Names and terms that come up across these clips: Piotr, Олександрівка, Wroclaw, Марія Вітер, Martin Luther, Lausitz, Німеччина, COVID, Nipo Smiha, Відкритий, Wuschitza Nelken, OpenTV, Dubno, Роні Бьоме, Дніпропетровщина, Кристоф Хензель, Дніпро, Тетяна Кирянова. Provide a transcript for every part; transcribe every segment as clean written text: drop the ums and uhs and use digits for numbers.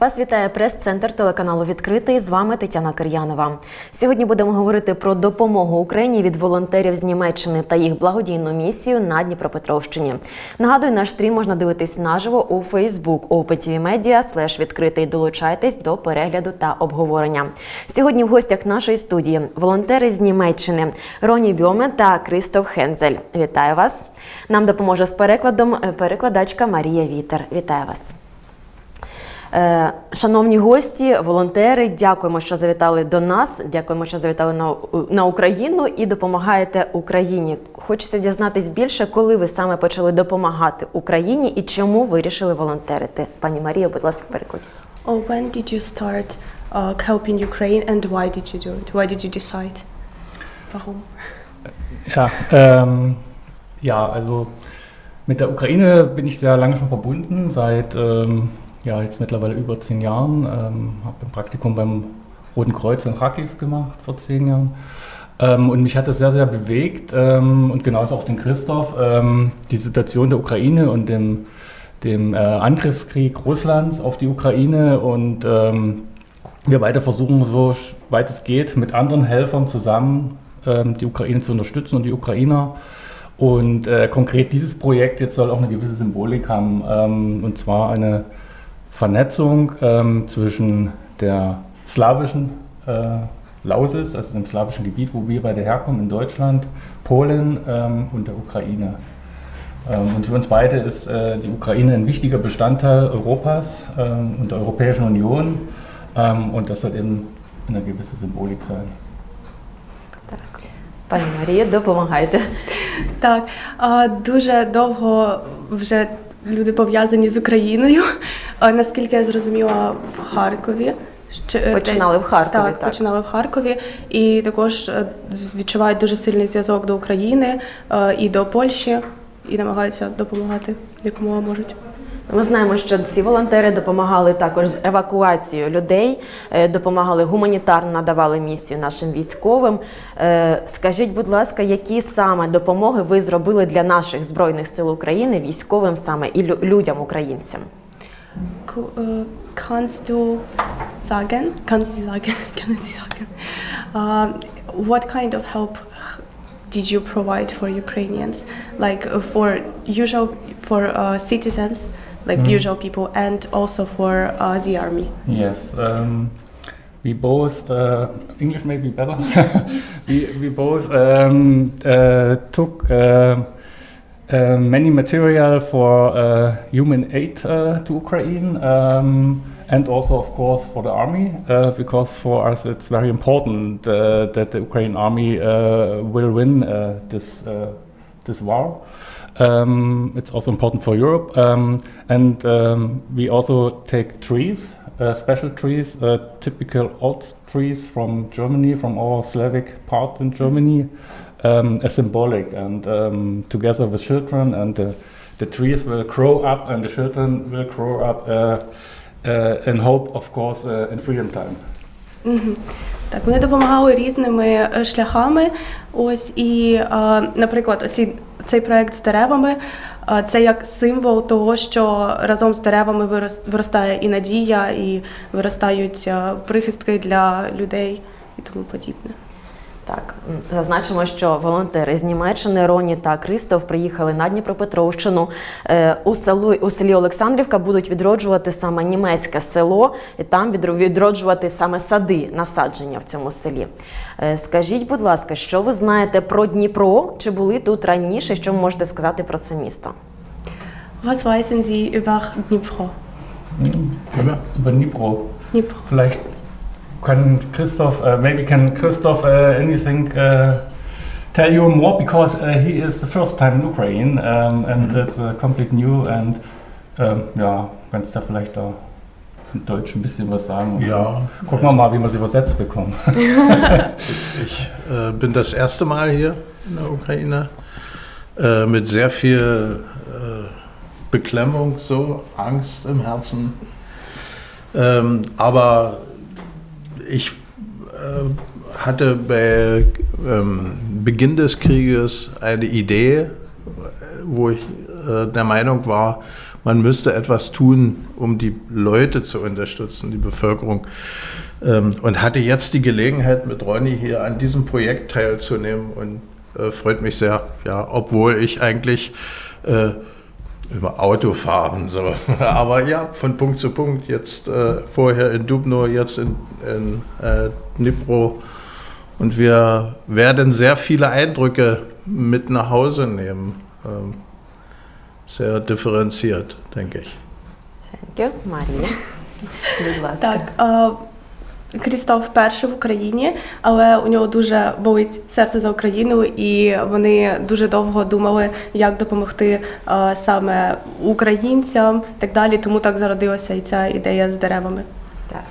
Вас вітає прес-центр телеканалу «Відкритий». З вами Тетяна Кирянова. Сьогодні будемо говорити про допомогу Україні від волонтерів з Німеччини та їх благодійну місію на Дніпропетровщині. Нагадую, наш стрім можна дивитись наживо у Facebook opentv media/відкритий. Долучайтесь до перегляду та обговорення. Сьогодні в гостях нашої студії волонтери з Німеччини Роні Бьоме та Кристоф Хензель. Вітаю вас. Нам допоможе з перекладом перекладачка Марія Вітер. Вітаю вас. Шановні гості, волонтери, дякуємо, що завітали до нас, дякуємо, що завітали на Україну і допомагаєте Україні. Хочеться дізнатись більше, коли ви саме почали допомагати Україні і чому вирішили волонтерити. Пані Марія, будь ласка, перекладіть. When did you start helping Ukraine and why did you do it? Why did you decide? Warum? Ja, also mit der Ukraine bin ich sehr lange schon verbunden, seit ja, jetzt mittlerweile über 10 Jahren. Habe ein Praktikum beim Roten Kreuz in Kharkiv gemacht vor 10 Jahren. Und mich hat das sehr, sehr bewegt. Und genauso auch den Christoph. Die Situation der Ukraine und dem Angriffskrieg Russlands auf die Ukraine. Und wir beide versuchen, so weit es geht, mit anderen Helfern zusammen die Ukraine zu unterstützen und die Ukrainer. Und konkret dieses Projekt jetzt soll auch eine gewisse Symbolik haben. Und zwar eine Vernetzung zwischen der slawischen Lausitz, also dem slawischen Gebiet, wo wir beide herkommen, in Deutschland, Polen und der Ukraine. Und für uns beide ist die Ukraine ein wichtiger Bestandteil Europas und der Europäischen Union. Und das soll eben eine gewisse Symbolik sein. Так. Пані Марія, допомагайте. Так, дуже довго вже люди пов'язані з Україною. Наскільки я зрозуміла, в Харкові. Починали в Харкові. Так, починали в Харкові. І також відчувають дуже сильний зв'язок до України і до Польщі. І намагаються допомагати, якомога можуть. Ми знаємо, що ці волонтери допомагали також з евакуацією людей, допомагали гуманітарно, надавали місію нашим військовим. Скажіть, будь ласка, які саме допомоги ви зробили для наших Збройних сил України, військовим саме і людям, українцям? Kannst du sagen? Kannst du sagen? Können Sie sagen? What kind of help did you provide for Ukrainians, like for citizens, like usual people, and also for the army? Yes, we both English may be better. we both took many material for human aid to Ukraine, and also, of course, for the army, because for us it's very important that the Ukrainian army will win this war. It's also important for Europe, and we also take trees, special trees, typical old trees from Germany, from our Slavic part in Germany, as symbolic, and together with children, and the trees will grow up, and the children will grow up in hope, of course, in freedom time. Так, вони допомагали різними шляхами. Ось і, наприклад, цей проект з деревами – це як символ того, що разом з деревами виростає і надія, і виростають прихистки для людей і тому подібне. Так, зазначимо, що волонтери з Німеччини Роні та Кристоф приїхали на Дніпропетровщину. У селі Олександрівка будуть відроджувати саме німецьке село, і там відроджувати саме сади, насадження в цьому селі. Скажіть, будь ласка, що ви знаєте про Дніпро? Чи були тут раніше? Що ви можете сказати про це місто? Was wissen Sie über Dnipro? Über Dnipro. Vielleicht. Can Christoph, maybe can Christoph anything tell you more, because he is the first time in Ukraine, and it's complete new, and ja, kannst du da vielleicht da in Deutsch ein bisschen was sagen? Ja. Gucken wir mal, wie wir es übersetzt bekommen. Ich bin das erste Mal hier in der Ukraine, mit sehr viel Beklemmung, so Angst im Herzen, aber ich hatte bei Beginn des Krieges eine Idee, wo ich der Meinung war, man müsste etwas tun, um die Leute zu unterstützen, die Bevölkerung. Und hatte jetzt die Gelegenheit, mit Ronny hier an diesem Projekt teilzunehmen und freut mich sehr, ja, obwohl ich eigentlich über Autofahren so, aber ja, von Punkt zu Punkt, jetzt vorher in Dubno, jetzt in Dnipro, und wir werden sehr viele Eindrücke mit nach Hause nehmen, sehr differenziert, denke ich. Thank you, Марія. Будь ласка. Так, Крістоф вперше в Україні, але у нього дуже болить серце за Україну, і вони дуже довго думали, як допомогти саме українцям і так далі, тому так зародилася і ця ідея з деревами. Так.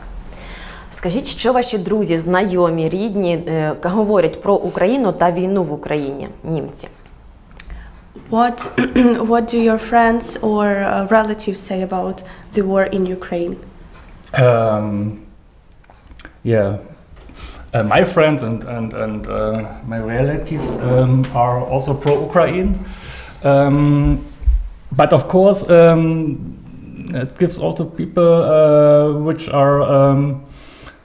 Скажіть, що ваші друзі, знайомі, рідні говорять про Україну та війну в Україні, німці? What do your friends or relatives say about the war in Ukraine? Yeah, my friends and my relatives are also pro-Ukraine, but of course it gives also people which are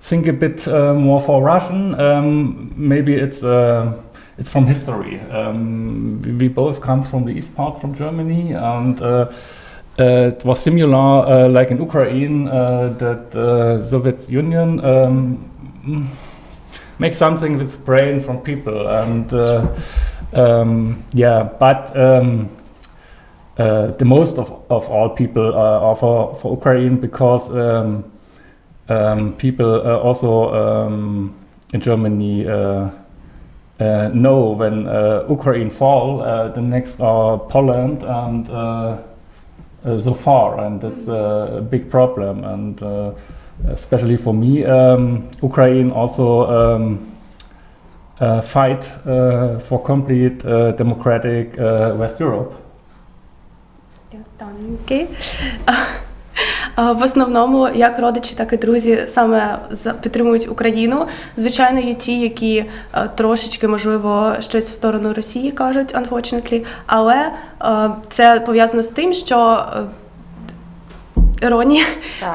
think a bit more for Russian. Maybe it's from history. We both come from the east part from Germany, and it was similar, like in Ukraine, that the Soviet Union makes something with brain from people, and yeah. But the most of all people are for Ukraine, because people also in Germany know when Ukraine fall, the next are Poland and. So far, and that's a big problem, and especially for me, Ukraine also fight for complete democratic West Europe. Danke. В основному, як родичі, так і друзі саме підтримують Україну. Звичайно, є ті, які трошечки, можливо, щось в сторону Росії кажуть, unfortunately, але це пов'язано з тим, що Роні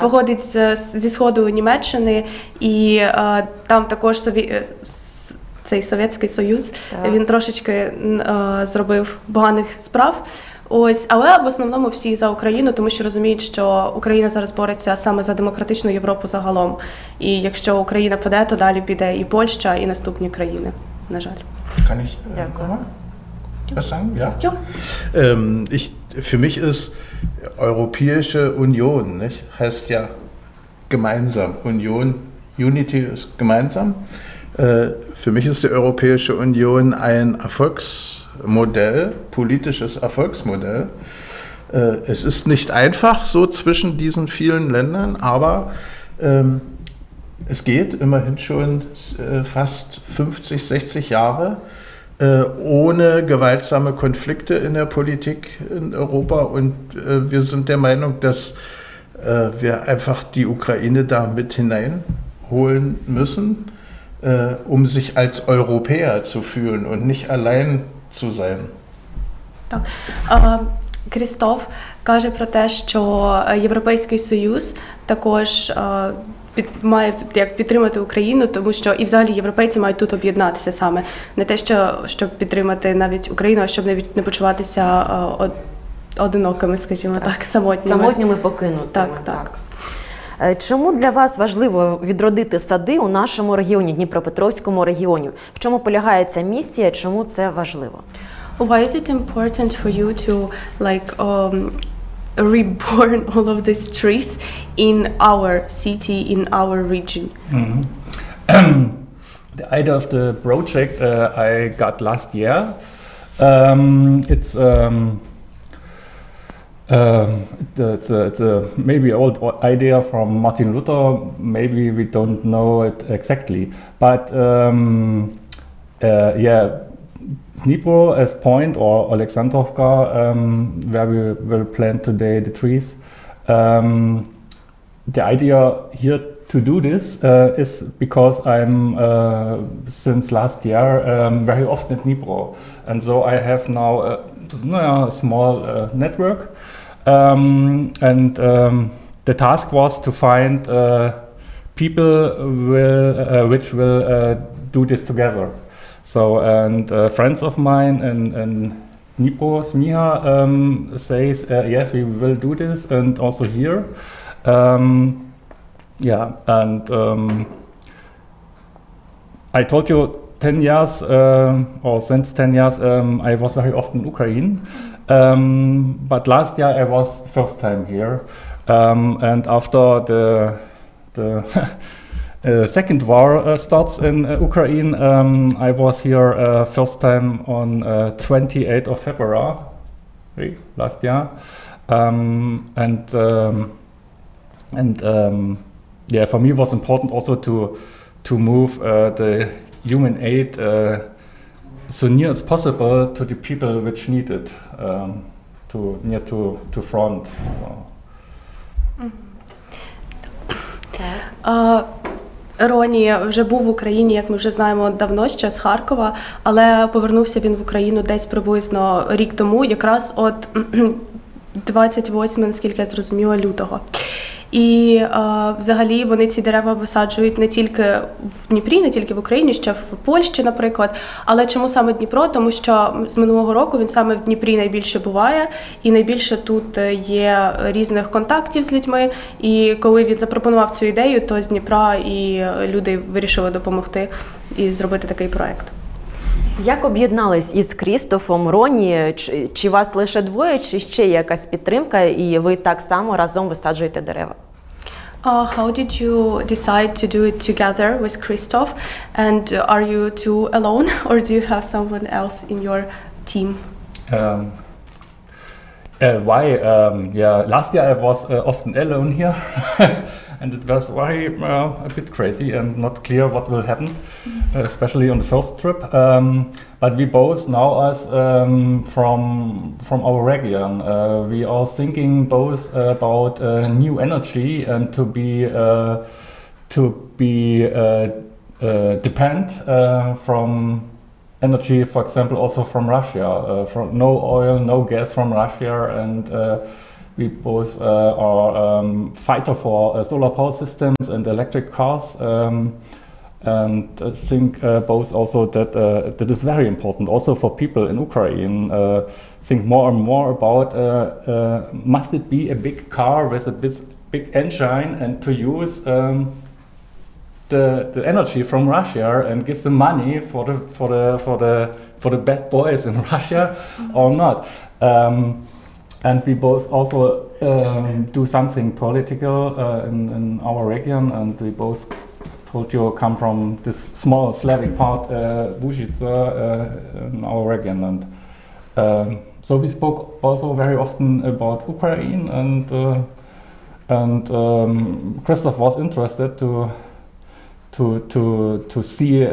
походить зі сходу Німеччини, і там також цей Совєтський Союз, він трошечки зробив поганих справ. Ось, але в основному всі за Україну, тому що розуміють, що Україна зараз бореться саме за демократичну Європу загалом. І якщо Україна піде, то далі піде і Польща, і наступні країни, на жаль. Дякую. Was sagen? Ja. Ja. Für mich ist Europäische Union, nicht? Heißt ja gemeinsam. Union, Unity ist gemeinsam. Für mich ist die Europäische Union ein Erfolgsmodell, politisches Erfolgsmodell. Es ist nicht einfach so zwischen diesen vielen Ländern, aber es geht immerhin schon fast 50, 60 Jahre ohne gewaltsame Konflikte in der Politik in Europa, und wir sind der Meinung, dass wir einfach die Ukraine da mit hineinholen müssen, um sich als Europäer zu fühlen und nicht allein zu sein. Крістоф каже про те, що Європейський Союз також має підтримати Україну, тому що і взагалі європейці мають тут об'єднатися саме. Не те, щоб підтримати навіть Україну, а щоб не почуватися одинокими, скажімо так, самотніми. Самотніми покинутими. Так. Чому для вас важливо відродити сади у нашому регіоні, Дніпропетровському регіоні? В чому полягає ця місія, чому це важливо? Why is it important for you to reborn all of these trees in our city, in our region? The idea of the project I got last year. It's it's a maybe old idea from Martin Luther, maybe we don't know it exactly, but yeah, Dnipro as point, or Alexandrovka, where we will plant today the trees. The idea here to do this is because I'm since last year very often at Dnipro, and so I have now small network, and the task was to find people which will do this together. So, and friends of mine and Nipo Smiha says, yes, we will do this, and also here. Yeah, and I told you 10 years, or since 10 years, I was very often in Ukraine. But last year I was first time here. And after the second war starts in Ukraine, I was here first time on 28th of February last year. Yeah, for me it was important also to move the human aid so near as possible to the people which need it, near to front. Роні вже був в Україні, як ми вже знаємо, давно, ще з Харкова, але повернувся він в Україну десь приблизно рік тому, якраз от 28, наскільки я зрозуміла, лютого. І взагалі вони ці дерева висаджують не тільки в Дніпрі, не тільки в Україні, ще в Польщі, наприклад. Але чому саме Дніпро? Тому що з минулого року він саме в Дніпрі найбільше буває, і найбільше тут є різних контактів з людьми. І коли він запропонував цю ідею, то з Дніпра і люди вирішили допомогти і зробити такий проект. Як об'єднались із Крістофом, Роні? Чи вас лише двоє, чи ще якась підтримка, і ви так само разом висаджуєте дерева? How did you decide to do it together with Kristof? And are you two alone, or do you have someone else in your team? Why? Yeah, last year I was often alone here, and it was very a bit crazy and not clear what will happen, especially on the first trip. But we both know us from our region. We are thinking both about new energy and to be depend from energy, for example, also from Russia. From no oil, no gas from Russia, and we both are fighter for solar power systems and electric cars. And I think both also that that is very important also for people in Ukraine. Think more and more about must it be a big car with a big engine and to use the energy from Russia and give them money for the bad boys in Russia, or not. And we both also do something political in our region, and we both told you come from this small Slavic part, Wuschitza, in our region. And so we spoke also very often about Ukraine, and Kristof was interested to see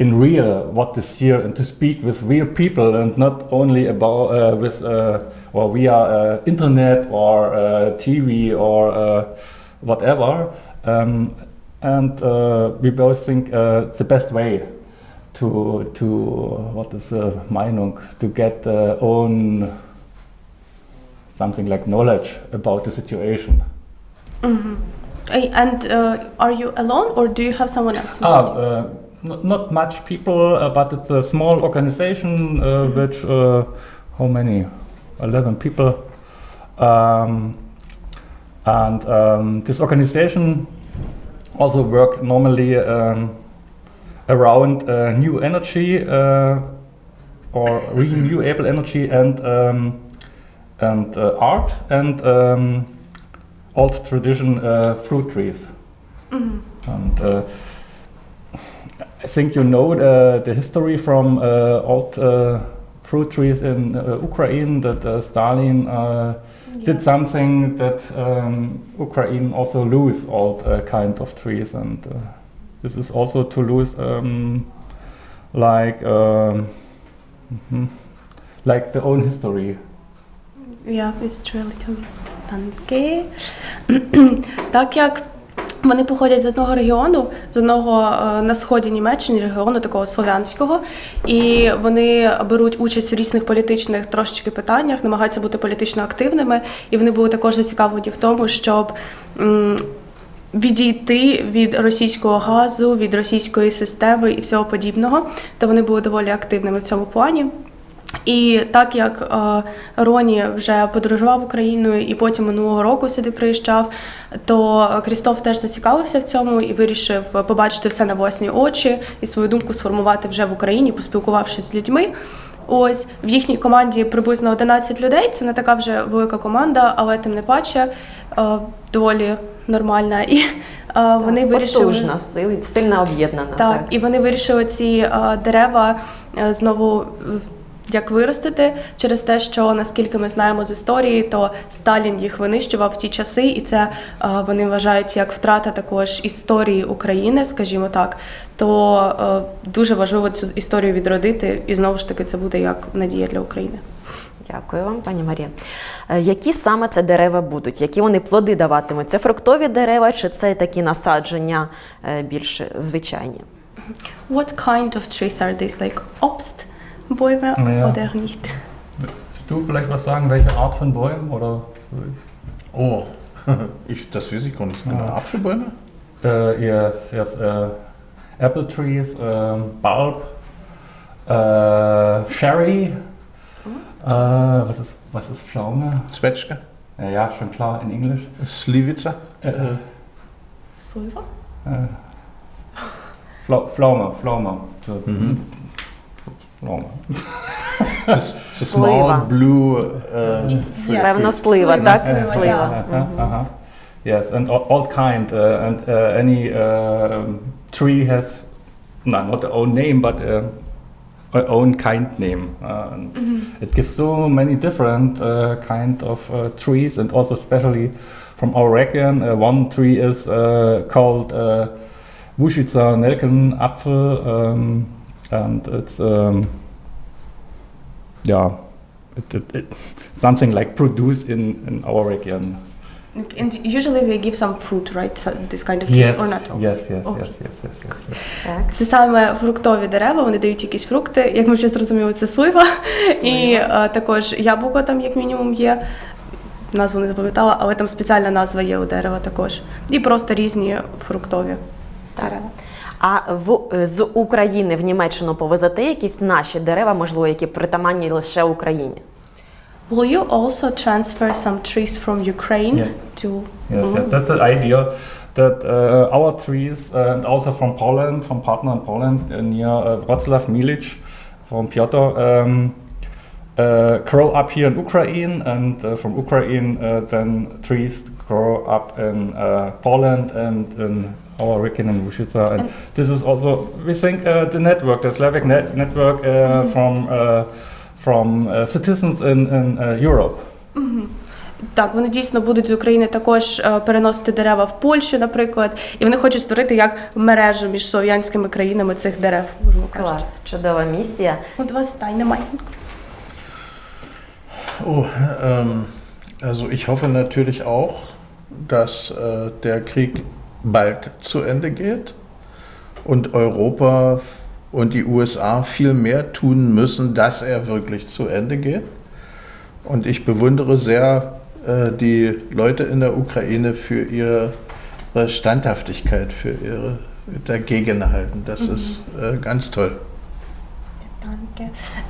in real what is here and to speak with real people and not only about with or via internet or TV or whatever. And we both think it's the best way to what is Meinung, to get own something like knowledge about the situation. Mm-hmm. And are you alone, or do you have someone else? Not much people, but it's a small organization, which how many? 11 people. And this organization also work normally around new energy or renewable energy and art and old tradition fruit trees. Mm-hmm. And I think you know the history from old fruit trees in Ukraine, that Stalin did something that Ukraine also lose old kind of trees, and this is also to lose like the own history. Yeah, it's really true. Danke. Так як Вони походять з одного регіону, з одного на сході Німеччини, регіону такого слов'янського, і вони беруть участь у різних політичних трошечки питаннях, намагаються бути політично активними, і вони були також зацікавлені в тому, щоб відійти від російського газу, від російської системи і всього подібного, то вони були доволі активними в цьому плані. І так як Роні вже подорожував Україною і потім минулого року сюди приїжджав, то Кристоф теж зацікавився в цьому і вирішив побачити все на власні очі і свою думку сформувати вже в Україні, поспілкувавшись з людьми. Ось, в їхній команді приблизно 11 людей, це не така вже велика команда, але тим не паче доволі нормальна. І вони вирішили... Потужна, сильно об'єднана. Так, і вони вирішили ці дерева знову... Як виростити через те, що, наскільки ми знаємо з історії, то Сталін їх винищував в ті часи, і це вони вважають як втрата також історії України, скажімо так, то дуже важливо цю історію відродити, і знову ж таки це буде як надія для України. Дякую вам, пані Марія. Які саме це дерева будуть? Які вони плоди даватимуть? Це фруктові дерева чи це такі насадження більш звичайні? What kind of trees are these? Like obst? Bäume oder nicht? Willst du vielleicht was sagen, welche Art von Bäumen? Oder? Oh, das weiß ich gar nicht. Apfelbäume? Yes. Apple trees, Bulb, Sherry. Was ist Pflaume? Zwetschge. Ja, schon klar, in Englisch. Slivica. Sulva? Pflaume. So. Mhm. Слива. Певно, слива, так? Слива. Yes, and all kind, and any tree has, not the own name, but our own kind name. It gives so many different kind of trees, and also especially from our region, one tree is called Wuschitza Nelken Apfel, and it's yeah, something like produce in our region. And usually they give some fruit, right? So this kind of trees or not? Yes. Це саме фруктові дерева, вони дають якісь фрукти. Як ми вже зрозуміли, це слива. І також яблуко там як мінімум є. Назву не запам'ятала, але там спеціальна назва є у дерева також. І просто різні фруктові дерева. А з України в Німеччину повезете якісь наші дерева, можливо, які притаманні лише Україні? Will you also transfer some trees from Ukraine to? Yes, that's the idea that our trees and also from Poland, from partner in Poland near Wroclaw village, from Piotr, grow up here in Ukraine, and from Ukraine then trees grow up in Poland and in our region in Wuschitza, and this is also, we think, the network, the Slavic network from citizens in Europe. Так, вони дійсно будуть з України також переносити дерева в Польщу, наприклад, і вони хочуть створити як мережу між слов'янськими країнами цих дерев. Клас, чудова місія. У вас тайна майстерка. Oh, also ich hoffe natürlich auch, dass der Krieg bald zu Ende geht und Europa und die USA viel mehr tun müssen, dass er wirklich zu Ende geht. Und ich bewundere sehr die Leute in der Ukraine für ihre Standhaftigkeit, für ihr Dagegenhalten. Das ist ganz toll.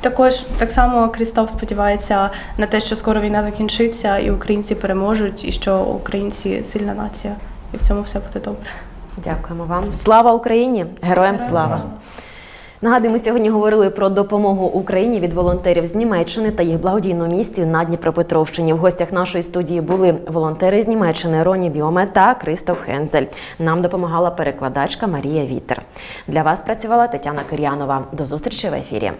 Також, так само Кристоф сподівається на те, що скоро війна закінчиться і українці переможуть, і що українці сильна нація. І в цьому все буде добре. Дякуємо вам. Слава Україні! Героям слава! Нагадую, ми сьогодні говорили про допомогу Україні від волонтерів з Німеччини та їх благодійну місію на Дніпропетровщині. В гостях нашої студії були волонтери з Німеччини Роні Бьоме та Кристоф Хензель. Нам допомагала перекладачка Марія Вітер. Для вас працювала Тетяна Кирянова. До зустрічі в ефірі.